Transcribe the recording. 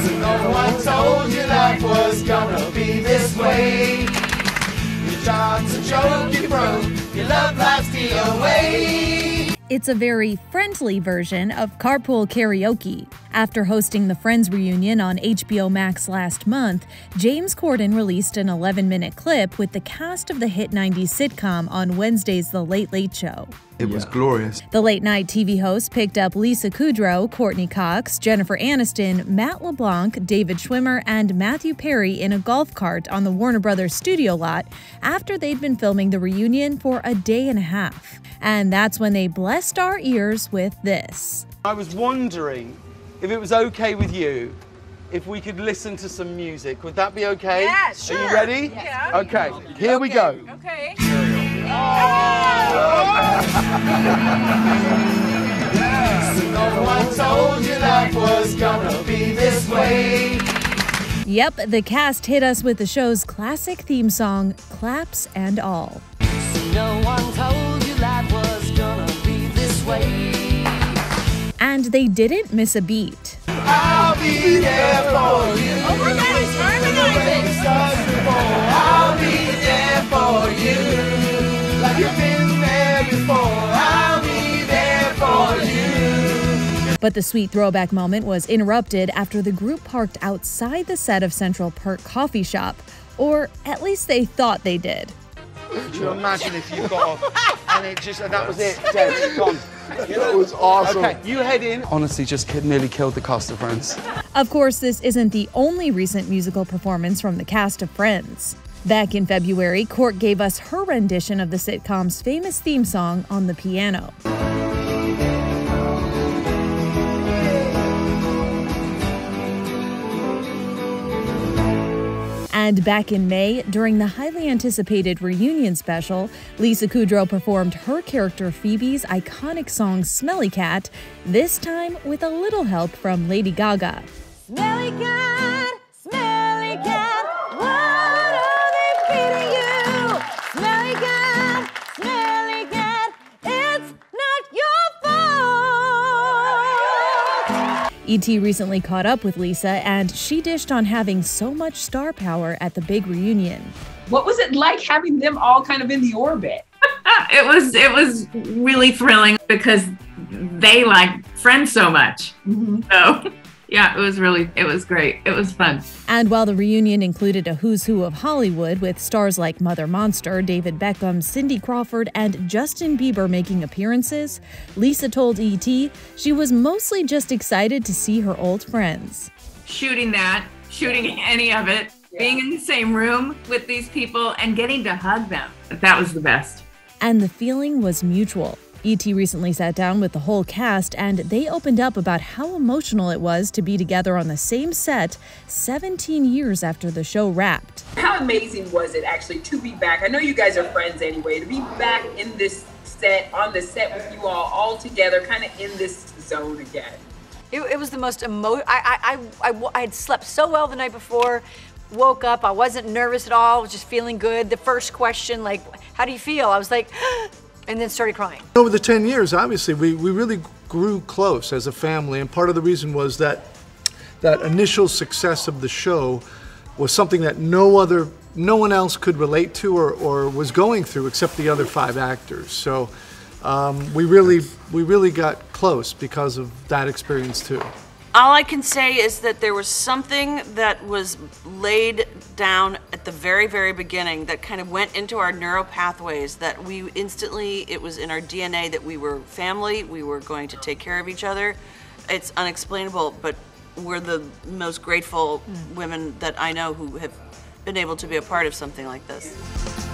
No one told you life was gonna be this way. Your job's a joke, you broke, your love life's the away. It's a very friendly version of Carpool Karaoke. After hosting the Friends reunion on HBO Max last month, James Corden released an 11-minute clip with the cast of the hit 90s sitcom on Wednesday's The Late Late Show. It was glorious. The late-night TV host picked up Lisa Kudrow, Courteney Cox, Jennifer Aniston, Matt LeBlanc, David Schwimmer, and Matthew Perry in a golf cart on the Warner Brothers studio lot after they'd been filming the reunion for a day and a half. And that's when they blessed our ears with this. I was wondering if it was okay with you if we could listen to some music. Would that be okay? Yeah, sure. Are you ready? Yeah. Okay, here we go. Okay. Oh. Yes. No one told you life was gonna be this way. Yep, the cast hit us with the show's classic theme song, claps and all. No one told you life was gonna and they didn't miss a beat. I'll be there for you. Oh my God, he's harmonizing. I'll be there for you. Like you've been there before. I'll be there for you. But the sweet throwback moment was interrupted after the group parked outside the set of Central Perk coffee shop, or at least they thought they did. Could you imagine if you got off and it just, and that was it, dead, gone. That was awesome. Okay, you head in. Honestly, just nearly killed the cast of Friends. Of course, this isn't the only recent musical performance from the cast of Friends. Back in February, Court gave us her rendition of the sitcom's famous theme song on the piano. And back in May, during the highly anticipated reunion special, Lisa Kudrow performed her character Phoebe's iconic song Smelly Cat, this time with a little help from Lady Gaga. Smelly cat, smelly cat, what are they feeding you? Smelly cat, it's not your fault. E.T. recently caught up with Lisa, and she dished on having so much star power at the big reunion. What was it like having them all kind of in the orbit? It was really thrilling because they like Friends so much. So yeah, it was great. It was fun. And while the reunion included a who's who of Hollywood with stars like Mother Monster, David Beckham, Cindy Crawford, and Justin Bieber making appearances, Lisa told ET she was mostly just excited to see her old friends. Shooting any of it, being in the same room with these people and getting to hug them, that was the best. And the feeling was mutual. E.T. recently sat down with the whole cast, and they opened up about how emotional it was to be together on the same set 17 years after the show wrapped. How amazing was it actually to be back? I know you guys are friends anyway. To be back in this set, on the set with you all together, kind of in this zone again. It was the most emotional. I had slept so well the night before. Woke up, I wasn't nervous at all. I was just feeling good. The first question, like, how do you feel? I was like, and then started crying. Over the 10 years, obviously, we really grew close as a family, and part of the reason was that that initial success of the show was something that no one else could relate to or was going through except the other five actors. So we really got close because of that experience too. All I can say is that there was something that was laid down at the very, very beginning that kind of went into our neural pathways, that we instantly, it was in our DNA that we were family, we were going to take care of each other. It's unexplainable, but we're the most grateful women that I know who have been able to be a part of something like this.